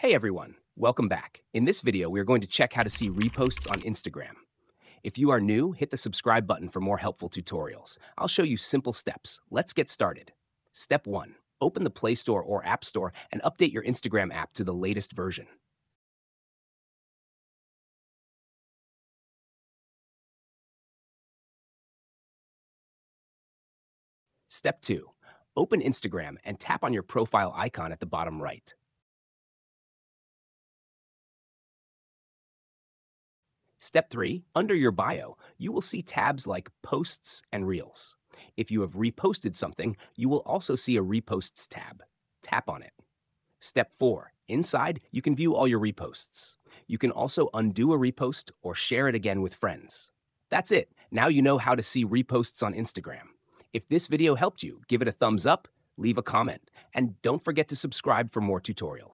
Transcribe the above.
Hey everyone, welcome back. In this video, we are going to check how to see reposts on Instagram. If you are new, hit the subscribe button for more helpful tutorials. I'll show you simple steps. Let's get started. Step 1. Open the Play Store or App Store and update your Instagram app to the latest version. Step 2. Open Instagram and tap on your profile icon at the bottom right. Step 3, under your bio, you will see tabs like Posts and Reels. If you have reposted something, you will also see a Reposts tab. Tap on it. Step 4, inside, you can view all your reposts. You can also undo a repost or share it again with friends. That's it. Now you know how to see reposts on Instagram. If this video helped you, give it a thumbs up, leave a comment, and don't forget to subscribe for more tutorials.